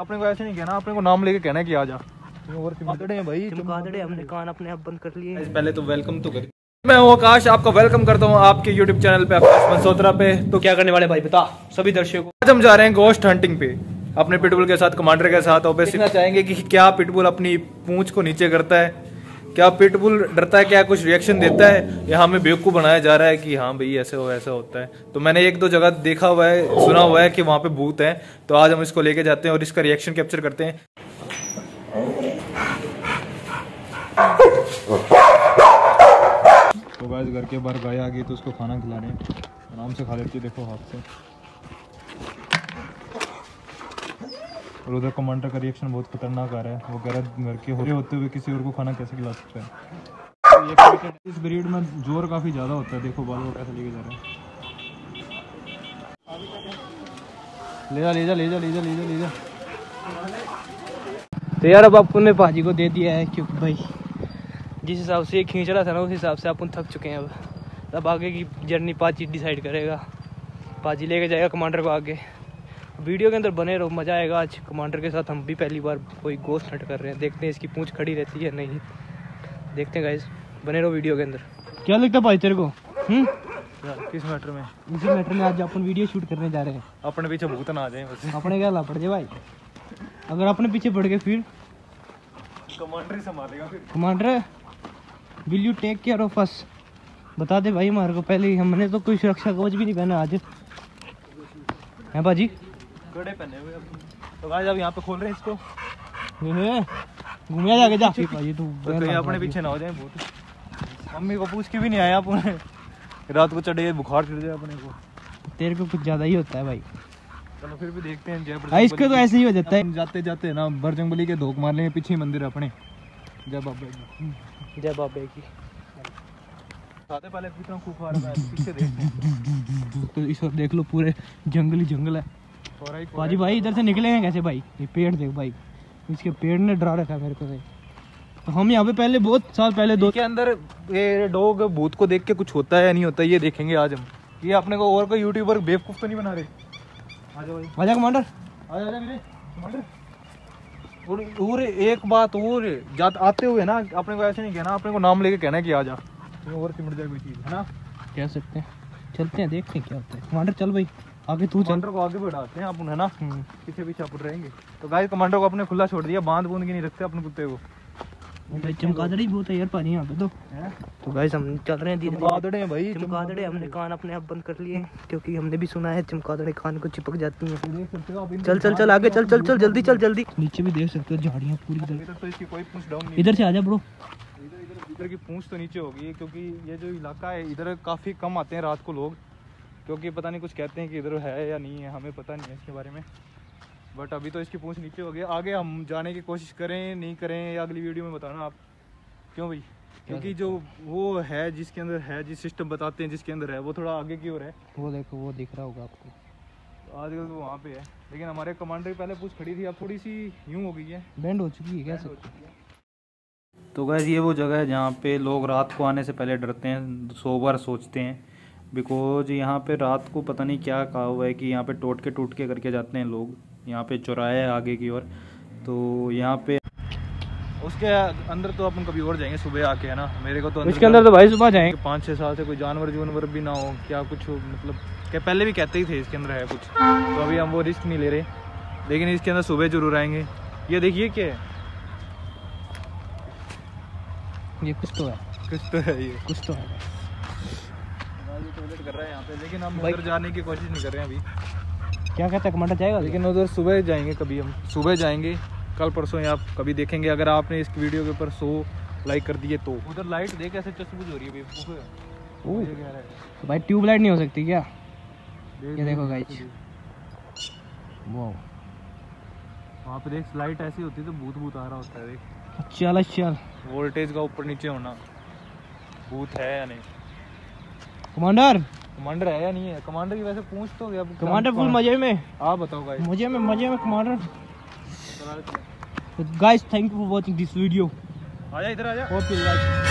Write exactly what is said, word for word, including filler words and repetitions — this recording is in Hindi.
आपने को ऐसे नहीं कहना, आपने को नाम लेके कहना कि आजा। भाई हमने कान अपने आप बंद कर लिए। पहले तो वेलकम तो कर, मैं हूँ आकाश, आपका वेलकम करता हूँ आपके यूट्यूब चैनल पे आकाश मनसोत्रा पे। तो क्या करने वाले भाई बता सभी दर्शकों। आज हम जा रहे हैं गोस्ट हंटिंग पे अपने पिटबुल के साथ, कमांडर के साथ। और सीखना चाहेंगे कि क्या पिटबुल अपनी पूंछ को नीचे करता है, क्या पिटबुल डरता है, क्या कुछ रिएक्शन देता है, या हमें बेवकूफ़ बनाया जा रहा है कि हाँ भाई ऐसे हो ऐसा होता है। तो मैंने एक दो जगह देखा हुआ है, सुना हुआ है कि वहाँ पे भूत हैं। तो आज हम इसको लेके जाते हैं और इसका रिएक्शन कैप्चर करते हैं। तो गाइस घर के बाहर गाय आ गई तो उसको खाना खिला रहे हैं, आराम से खा लेती है, देखो हाथ से। और उधर कमांडर का रिएक्शन बहुत खतरनाक आ रहा है, वो कह रहा है घर के होते होते हुए किसी और को खाना कैसे खिला सकता है। तो ये इस ब्रीड में जोर काफ़ी ज़्यादा होता है, देखो बाल वो कैसे लेके जा रहे हैं। ले जा ले जा ले जा ले जा ले जा ले जा। तो यार अब अपन ने भाजी को दे दिया है, क्योंकि भाई जिस हिसाब से ये खींच रहा था ना, उस हिसाब से अपन थक चुके हैं। अब अब आगे की जर्नी पाजी डिसाइड करेगा, पाजी लेके जाएगा कमांडर को आगे। वीडियो के अंदर बने रहो, मज़ा आएगा। आज कमांडर के साथ हम भी पहली बार कोई गोस्ट हंट कर रहे हैं, देखते हैं इसकी पूंछ खड़ी रहती है नहीं, देखते हैं गाइस, बने रहो वीडियो के अंदर। क्या लगता है भाई तेरे को यार किस मैटर में? इसी मैटर में आज अपन वीडियो शूट करने जा रहे हैं। अपने पीछे भूत ना आ जाए, अपने क्या लापड़ जाए भाई। अगर अपने पीछे पड़ गए फिर कमांडर संभालेगा। फिर commander will you take care of us, बता दे भाई हमारे को पहले। हमने तो कोई सुरक्षा कवच भी नहीं पहना आज, हैं भाजी कड़े पहने हुए। तो गाइस अब यहाँ पे खोल रहे हैं इसको, घूमिया जाके जा भाई। तो कहीं अपने पीछे ना हो जाए भूत। मम्मी को पूछ के भी नहीं आया अपने, रात को चढ़े बुखार चढ़ जाए अपने को। तेरे को कुछ ज़्यादा ही होता है भाई, चलो फिर भी देखते हैं। इसको तो ऐसे ही हो जाता है, जाते जाते ना बजरंगबली के धोख मारने के पीछे मंदिर अपने। जय बाबा की, जय बाबा की। पहले पीछे देखते, तो इस वक्त देख लो पूरे जंगल ही जंगल है। भाजी भाई इधर से निकले हैं कैसे भाई? ये पेड़ देख भाई, इसके पेड़ ने डरा रखा है मेरे को भाई। तो हम यहाँ पे पहले बहुत साल पहले दो के अंदर ये डॉग भूत को देख के कुछ होता है या नहीं होता है ये देखेंगे आज हम। ये अपने को और कोई यूट्यूबर बेवकूफ़ तो नहीं बना रहे। आजा भाई, आजा कमांडर, आजा आजा मेरे कमांडर। और एक बात और, आते हुए ना अपने को ऐसे नहीं कहना, अपने को नाम लेके कहना कि आजा, और सिमट जाए कोई चीज़, है ना? कह सकते हैं, चलते हैं देखते हैं क्या होता है। कमांडर चल भाई आगे, तू कमांडर को आगे बढ़ाते हैं अपन, है ना? पीछे पीछे अपन रहेंगे। तो गाइस कमांडर को अपने खुला छोड़ दिया, बांध बूंद के नहीं रखते अपने कुत्ते को। भाई चमगादड़ी बहुत है यार पानी यहाँ पे तो। तो गाइस हम चल रहे हैं धीरे धीरे। चमगादड़े हैं भाई, चमगादड़े। हमने कान अपने आप बंद कर लिए क्योंकि हमने भी सुना है चमगादड़े कान को चिपक जाती हैं। चल चल चल आगे, चल चल चल जल्दी, चल जल्दी। नीचे भी देख सकते हो झाड़ियाँ पूरी। इधर से आ जा ब्रो। इधर की पूंछ तो नीचे होगी क्योंकि ये जो इलाका है इधर काफ़ी कम आते हैं रात को लोग, क्योंकि पता नहीं कुछ कहते हैं कि इधर है या नहीं है, हमें पता नहीं है इसके बारे में। बट अभी तो इसकी पूंछ नीचे हो गई। आगे हम जाने की कोशिश करें नहीं करें या अगली वीडियो में बताना आप, क्यों भाई? क्योंकि जो वो है जिसके अंदर है, जिस सिस्टम बताते हैं जिसके अंदर है, वो थोड़ा आगे की ओर है। वो देखो वो दिख रहा होगा आपको आजकल, तो वहाँ पे है। लेकिन हमारे कमांडर पहले पूंछ खड़ी थी, अब थोड़ी सी यूँ हो गई है, बैंड हो चुकी है क्या सब। तो गाइस ये वो जगह है जहाँ पे लोग रात को आने से पहले डरते हैं, सौ बार सोचते हैं। बिकॉज यहाँ पे रात को पता नहीं क्या कहा हुआ है कि यहाँ पे टोट के टूट के करके जाते हैं लोग। यहाँ पे चौराहे है आगे की ओर, तो यहाँ पे उसके अंदर तो अपन कभी और जाएंगे सुबह आके, है ना? मेरे को तो उसके अंदर तो भाई सुबह जाएंगे। पाँच छः साल से कोई जानवर जानवर भी ना हो, क्या कुछ हो, मतलब क्या पहले भी कहते ही थे इसके अंदर है कुछ, तो अभी हम वो रिस्क नहीं ले रहे। लेकिन इसके अंदर सुबह जरूर आएंगे। ये देखिए क्या है, ये कुछ तो है, कुछ तो है, ये कुछ तो है। ये टॉयलेट कर रहा है यहाँ पे, लेकिन हम उधर जाने की कोशिश नहीं कर रहे हैं अभी। क्या कहता है कमांडर जाएगा? लेकिन उधर सुबह जाएंगे, कभी हम सुबह जाएंगे, कल परसों या आप कभी देखेंगे। अगर आपने इस वीडियो के ऊपर सौ लाइक कर दिए तो। उधर लाइट देख ऐसे चश्मूज हो रही है भाई, भाई ट्यूबलाइट नहीं हो सकती क्या? ये देखो गाइस, वहाँ पे देख लाइट ऐसी होती है तो भूत भूत आ रहा होता है। देख चल चल, वोल्टेज का ऊपर नीचे होना, भूत है या नहीं? कमांडर कमांडर है या नहीं है? कमांडर की वैसे पूछ तो गया। कमांडर फुल मजे में, आप बताओ गाइस। मजे में मजे में commander. Guys thank you for watching this video. आजा इधर आजा। Okay guys.